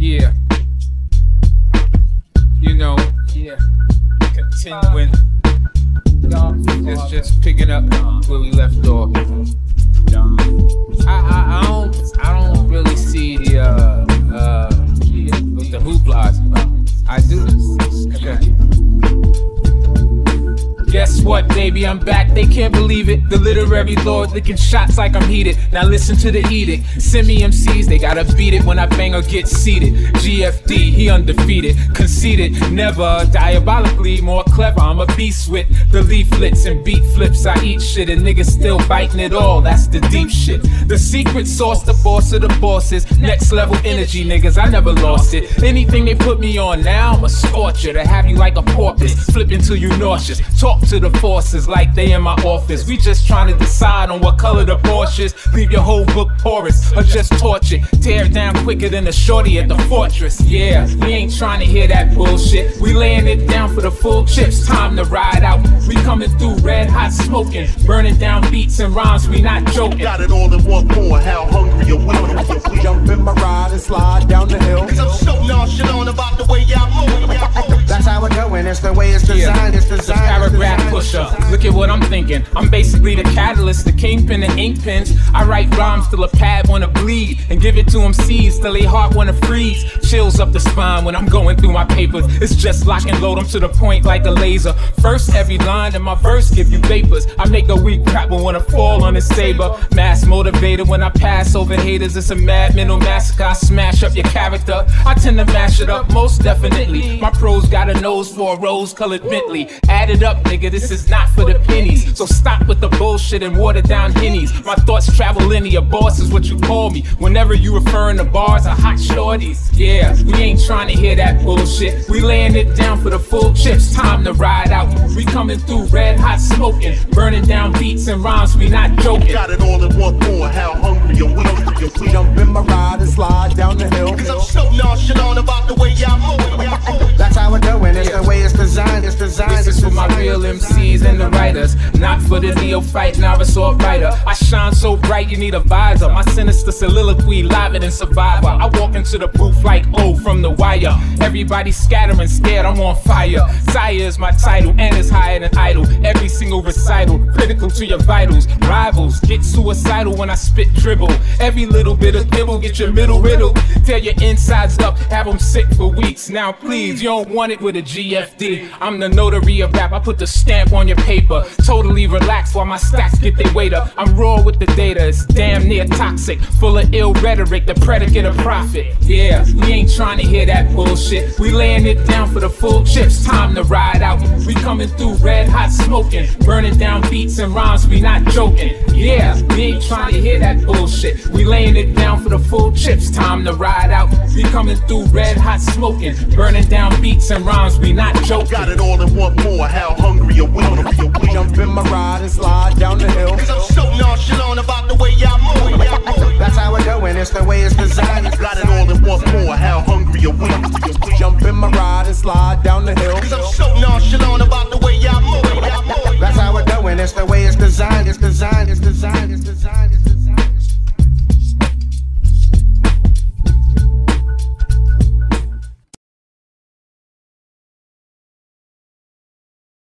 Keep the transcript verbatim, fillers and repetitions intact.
yeah, you know, yeah, continuing, it's just picking up where we left off. I, I, I don't, I don't really see the, uh, uh, the hoopla. I do this, okay. Guess what, baby, I'm back, they can't believe it. The literary lord licking shots like I'm heated. Now listen to the edict. Send me M Cs, they gotta beat it when I bang or get seated. G F D, he undefeated, conceited, never, diabolically more clever. I'm a beast with the leaflets and beat flips. I eat shit and niggas still biting it all. That's the deep shit. The secret sauce, the boss of the bosses. Next level energy, niggas, I never lost it. Anything they put me on now, I'm a scorcher to have you like a porpoise, flipping till you nauseous. Talk to the forces like they in my office. We just Just trying to decide on what color the Porsche is. Leave your whole book porous or just torch it. Tear it down quicker than a shorty at the fortress. Yeah, we ain't trying to hear that bullshit. We laying it down for the full chips. Time to ride out. We coming through red hot smoking, burning down beats and rhymes. We not joking. Got it all in one pour. How hungry are we? Jump in my ride and slide down the hill. I'm so nonchalant about the way y'all move. That's how we're going. It's the way it's designed. Yeah. It's designed. It's paragraph pusher. Look at what I'm thinking. I'm basically the catalyst, the kingpin, the ink pens. I write rhymes till a pad wanna bleed and give it to M Cs till they heart wanna freeze. Chills up the spine when I'm going through my papers. It's just lock and load, I'm to the point like a laser. First every line in my verse give you vapors. I make a weak rapper wanna fall on his saber. Mass motivator when I pass over haters. It's a mad mental massacre. I smash up your character, I tend to mash it up most definitely. My pros got a nose for a rose colored Bentley. Add it up, nigga, this is not for the pennies. So stop with the bullshit and watered down hennies. My thoughts travel linear, boss is what you call me. Whenever you referring to bars or hot shorties. Yeah, we ain't trying to hear that bullshit. We laying it down for the full chips. Time to ride out. We coming through red hot smoking, burning down beats and rhymes. We not joking. Got it all in one pour. How hungry are we? We jump in my ride and slide down the hill. Cause I'm so nonchalant about the way y'all move. That's how we're doing. It's the way it's designed. It's designed. This is for my real M Cs and the writers, not for the neo fight novice or writer. I shine so bright you need a visor. My sinister soliloquy live than Survivor. I walk into the booth like oh from The Wire. Everybody scattering, scared I'm on fire. Sire is my title and it's higher than idle. Every single recital critical to your vitals. Rivals get suicidal when I spit dribble. Every little bit of gibble get your middle riddle. Tear your insides up, have them sick for weeks. Now please, you don't want it with a G F D. I'm the notary of rap, I put the stamp on your paper. Totally relaxed while my stacks get their weight up. I'm raw with the data, it's damn near toxic. Full of ill rhetoric, the predicate of profit. Yeah, we ain't trying to hear that bullshit. We laying it down for the full chips. Time to ride out. We coming through red hot smoking, burning down beats and rhymes, we not joking. Yeah, we ain't trying to hear that bullshit. We laying it down for the full chips. Time to ride out. We coming through red hot smoking, burning down beats and rhymes, we not joking. Got it all in one more. How hungry are we? Jump in my ride and slide down the hill. Cause I'm so nonchalant about the way y'all move. That's how we're going, it's the way it's